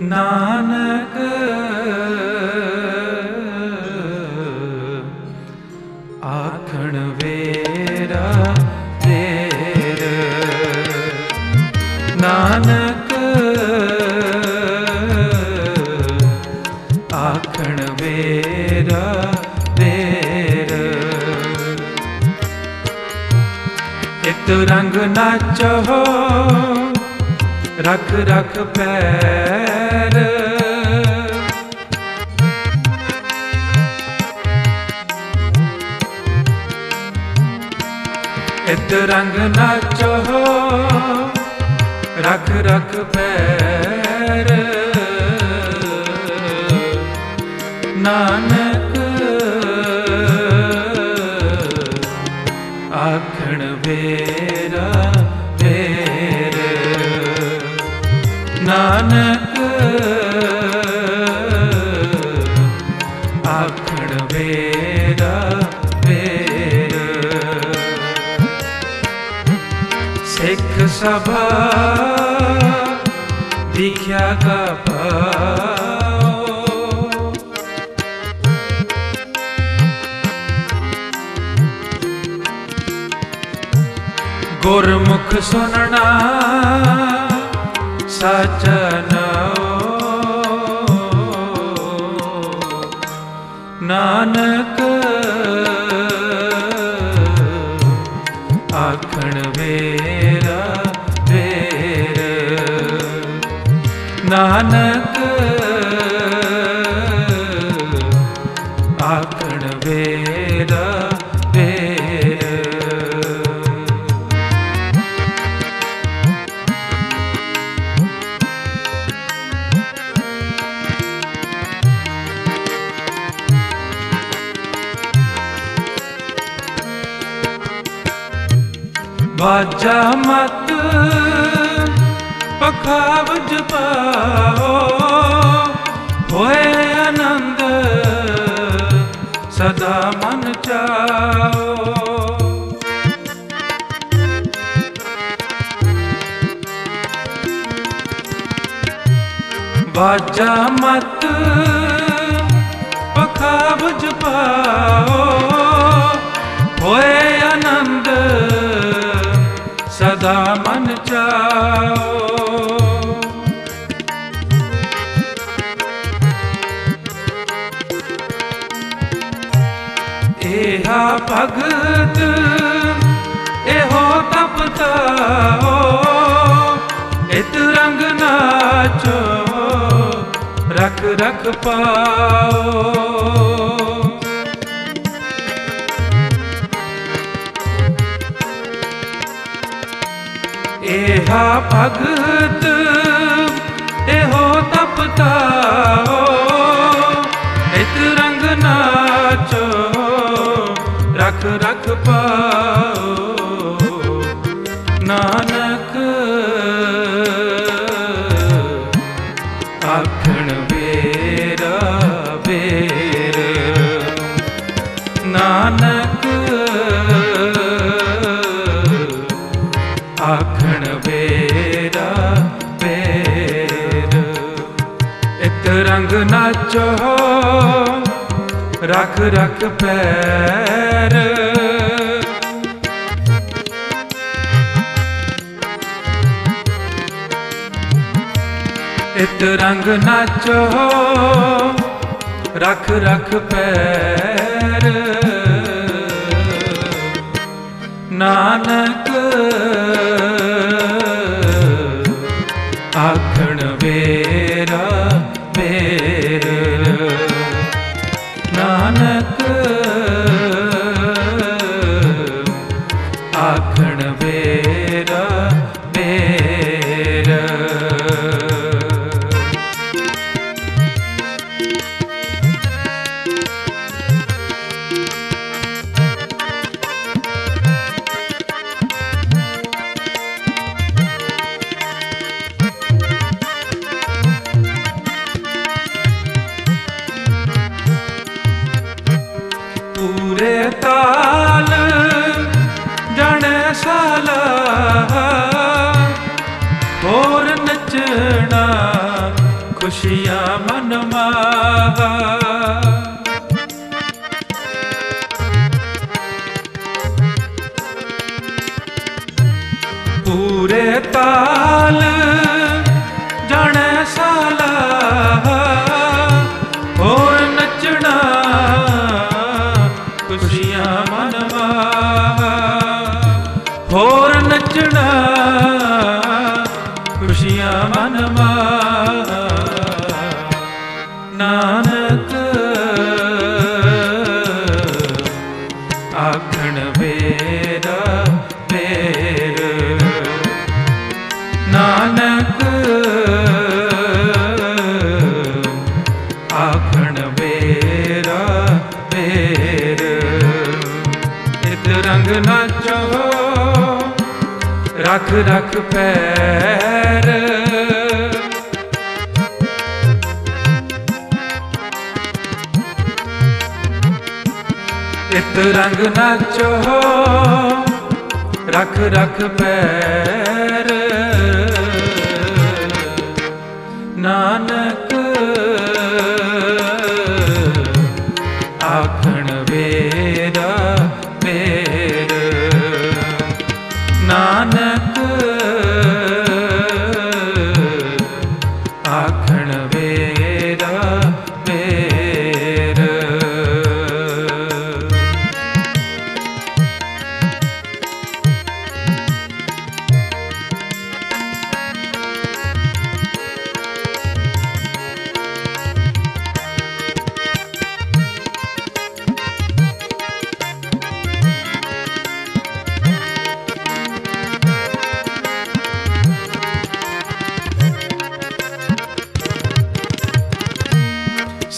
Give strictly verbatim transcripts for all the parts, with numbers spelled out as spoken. नानक आखण वेरा वेर नानक आखण वेरा वेर इत रंग नाचो रख रख पैर इत रंग नाचो रख रख पैर नानक आखण वेरा नानक आखण वेरा वेर सिख सभा दिख्या का पाओ गुरमुख सुनना सजना नानक आखण वेरा वेर नानक आखण वेरा बाजा मत पखाव जपाओ होए आनंद सदा मन चाओ बाजा मत पखाव जपाओ होए आनंद सदा मन चाओ एहा भगत एहो तपताओ इत रंग नाचो रख रख पाओ एहा भगत एहो तपताओ इत रंग नाचो रख रख पाओ नानक आखण वेरा वेर नानक आखण वेरा वेर इत रंग नाचो रख रख पैर इत रंग नाचो रख रख पैर नानक आखण वेरा वेर नानक आखण वेरा वेर खुशियाँ मन मावा। पूरे ताल जाने साला और नचना खुशियाँ मन मावा, और नचना खुशियाँ मन मावा। नानक आखण वेरा वेर, नानक आखण वेरा वेर। इत रंग नाचो रख रख पैर, इत रंग नाचो रख रख पैर। नानक आखण वेरा वेर, नानक आखण वेरा वेर।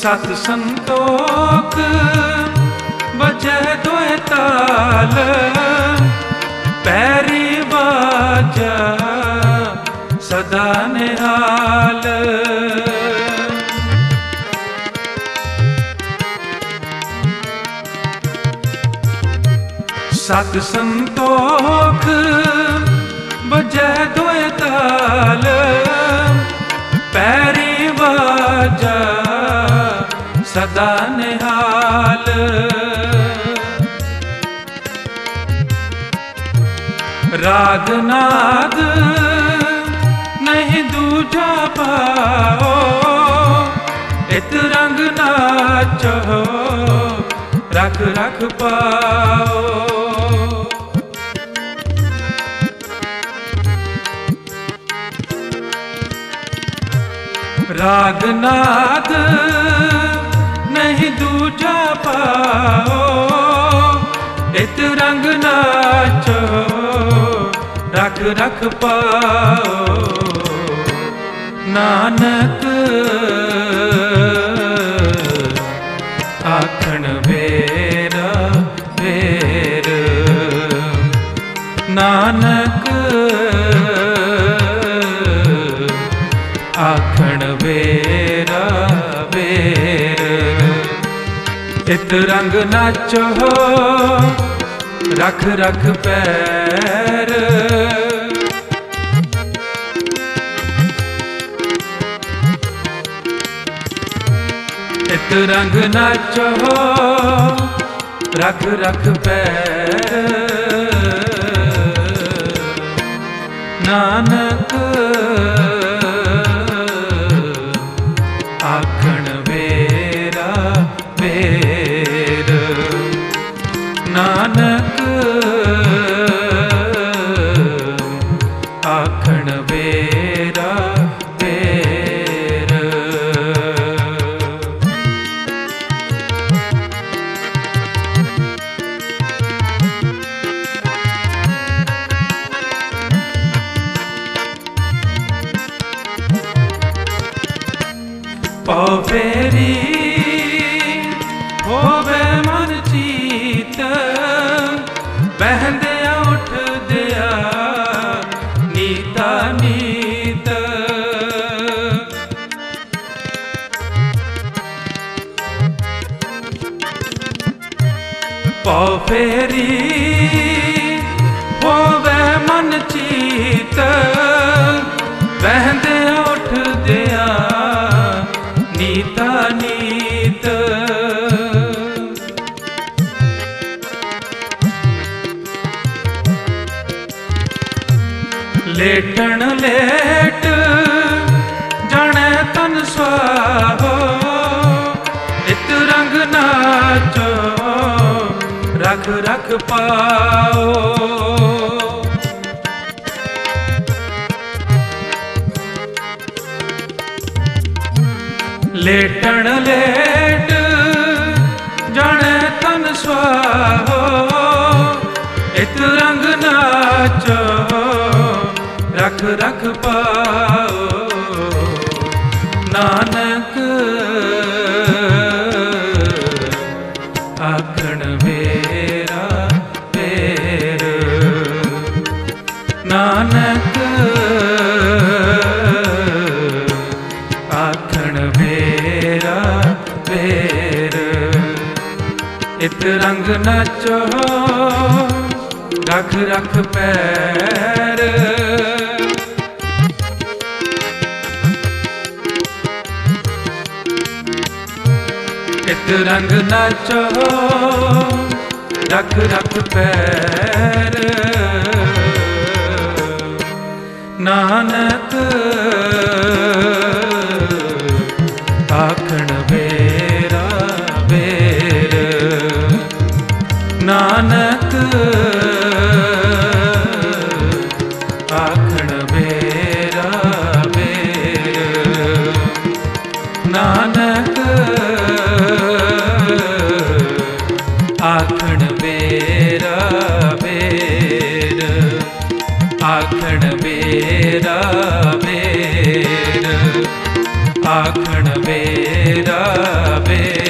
सत संतोख बजे दोए ताल, पैरी बाजा सदा निहाल। सत संतोख बजे दोए ताल, पैरी बाजा सदा निहाल। राग नाद नहीं दूजा पाओ, इत रंग नाचो रख रख पाओ। राग नाद नहीं दूजा पाओ, इत रंग नाचो रख रख पाओ। नानक आखण वेरा वेर, नानक आखण वेरा वेर। इत रंग नाचो रख रख पैर, इत रंग नाचो रख रख पैर। नानक आखण वेरा वेर, नानक आखण वेरा वेर। पाव फेरी होवे मन जीत, बहंदिया उठ दिया नीता नीत। पाव फेरी होवे मन जीत, बहंदिया उठ दिया लेटन लेट जाने तन स्वाहो नित रंग नाचो रख रख पाओ। लेटन लेट जाने तन स्वाहो नित रंग नाचो रख रख पाओ। नानक आखण वेरा वेर, नानक आखण वेरा वेर, इत रंग नाचो रख रख पैर। इत रंग नाचो रख रख पैर। नानक आखण वेरा वेर, नानक आखण वेरा वेर, नानक आखण वेरा वेर, आखण वेरा वेर, आखण वेरा वेर।